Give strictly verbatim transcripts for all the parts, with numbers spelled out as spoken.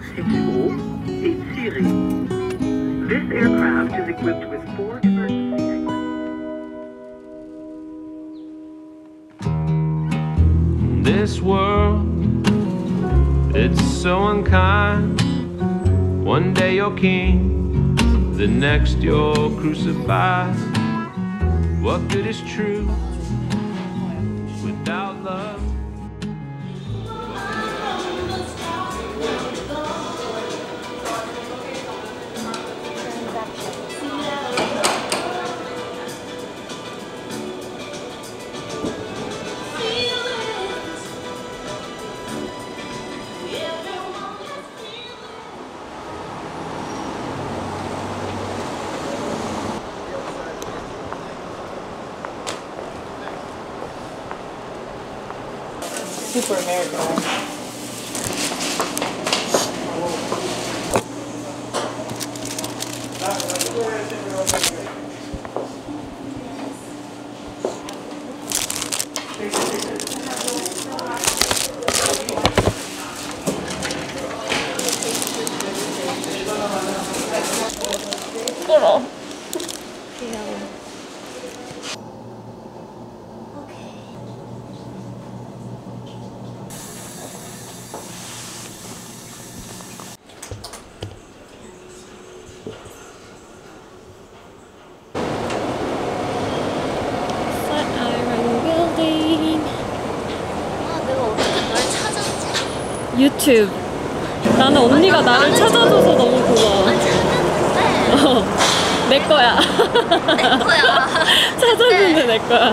C'est plus gros et tiré. This aircraft is equipped with four emergency exits. This world, it's so unkind. One day you're king, the next you're crucified. What good is true without love? Super American. Little. 유튜브. 나는 언니가 나를 찾아줘서 너무 고마워. 어, 내 거야. 내 거야. 찾아주는데 내 거야.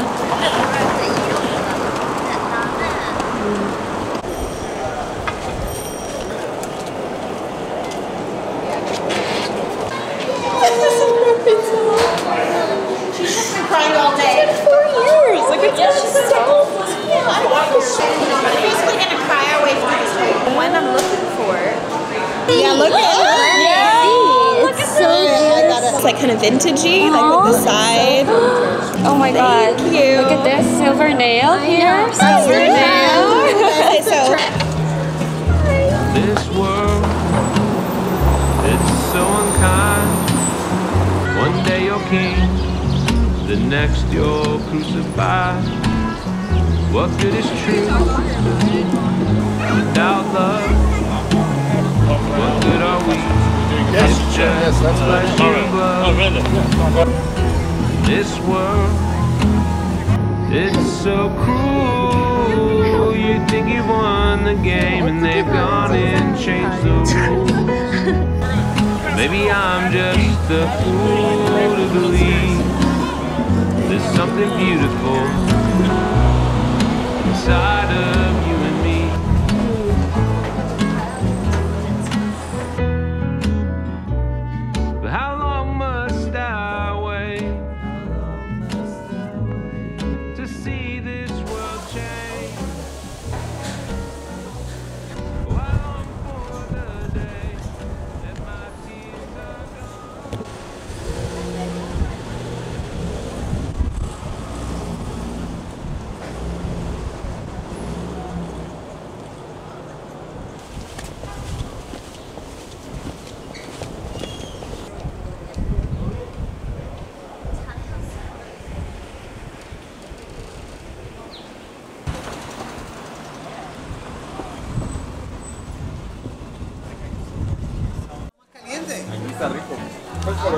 Yeah, look at it. Yeah. Oh, look at so this. It's like kind of vintagey, aww, like with the side. Oh my god. Thank you. Look at this silver nail here. Silver yeah. nail. Okay, so. This world, it's so unkind. One day you're king, the next you're crucified. What good is true without love? What good are we? Yes, just yes, that's like you love. This world, it's so cruel. You think you've won the game and they've gone and changed the rules. Maybe I'm just a fool to believe there's something beautiful inside of you. Está rico, es solo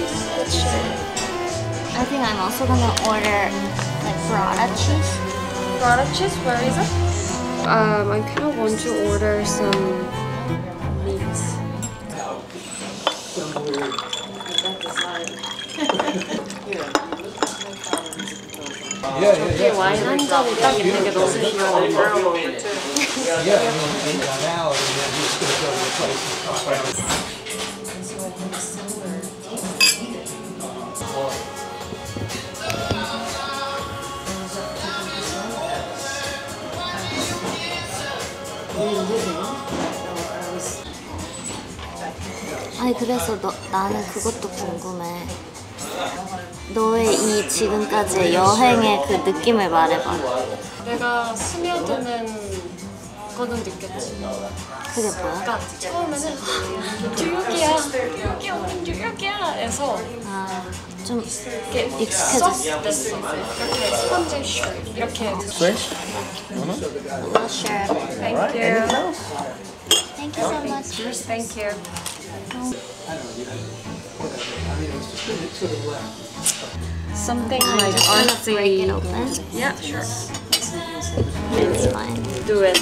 Let's share. I think I'm also gonna order like burrata cheese. Burrata cheese? Where is it? Um, I kind of want to order some meat. Yeah, yeah. Why not? Yeah. 아니 그래서 너, 나는 그것도 궁금해. 너의 이 지금까지의 여행의 그 느낌을 말해봐. 내가 스며드는 거는 느꼈지. 그게 뭐야? 그러니까 처음에는 뉴욕이야, 뉴욕이 없는 뉴욕이야 해서 아, 좀 이렇게 익숙해졌어. 됐어. 이렇게 스펀지 슈 이렇게 스위치? 하나? 하나 슈. Thank you. Thank you so much. Thank you. Something like honestly. Break it open? Yeah, sure. It's fine. Do it.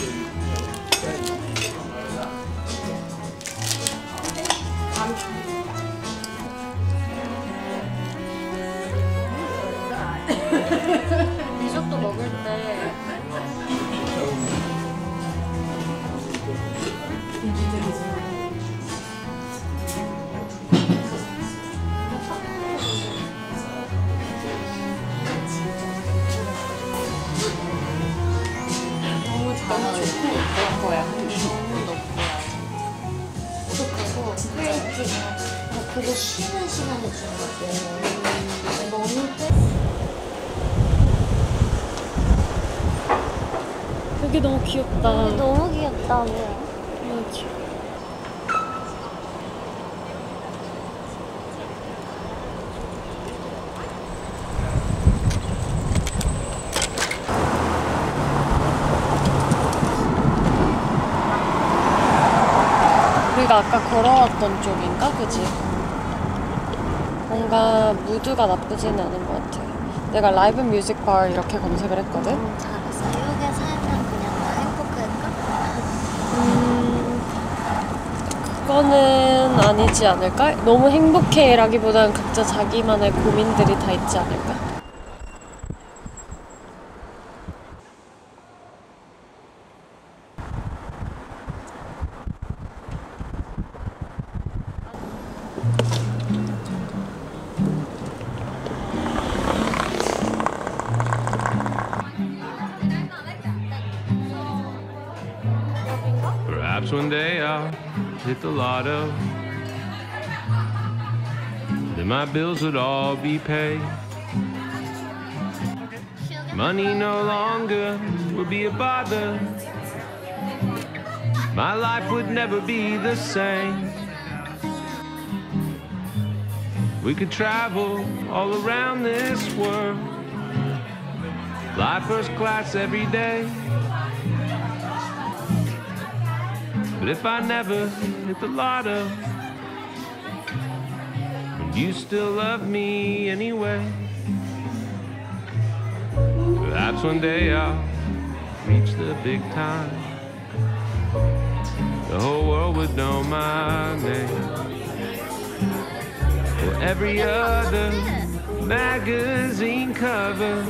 리조또 먹을 때 너무 잘하고 먹을 거야. 너무 넣고 그래서 크리에이티브 그게 쉬는 시간을 주는 거고 너무 때 여기 너무 귀엽다. 여기 너무 귀엽다. 왜? 맞지. 우리가 아까 걸어왔던 쪽인가? 그지? 뭔가 무드가 나쁘지는 않은 것 같아. 내가 라이브 뮤직 바 이렇게 검색을 했거든? 음, 잘했어. 뉴욕에 살면 그냥 다 행복할까? 음... 그거는 아니지 않을까? 너무 행복해 라기보단 각자 자기만의 고민들이 다 있지 않을까? Perhaps one day I'll hit the lotto. Then my bills would all be paid. Money no longer would be a bother. My life would never be the same. We could travel all around this world. Fly first class every day. But if I never hit the lotto, would you still love me anyway? Perhaps one day I'll reach the big time. The whole world would know my name. Well, every other magazine cover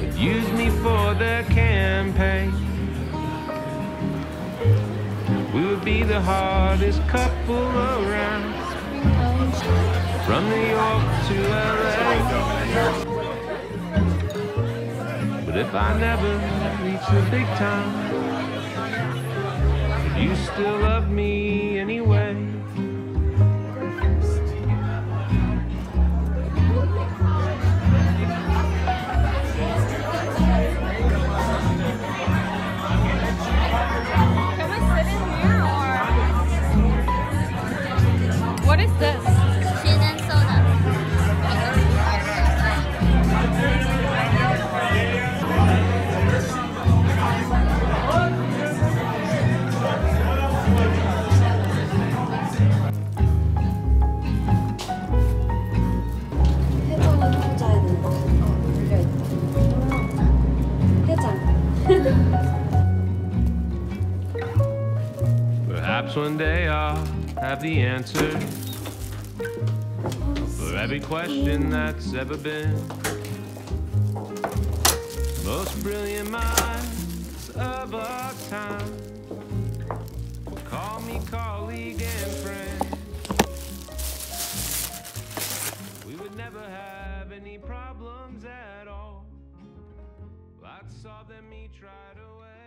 would use me for their campaign. We would be the hardest couple around. From New York to L A. But if I never reach the big time, would you still love me anyway? Perhaps one day I'll have the answer for every question that's ever been. Most brilliant minds of our time will call me colleague and friend. We would never have any problems at all. I'd solve them each right away.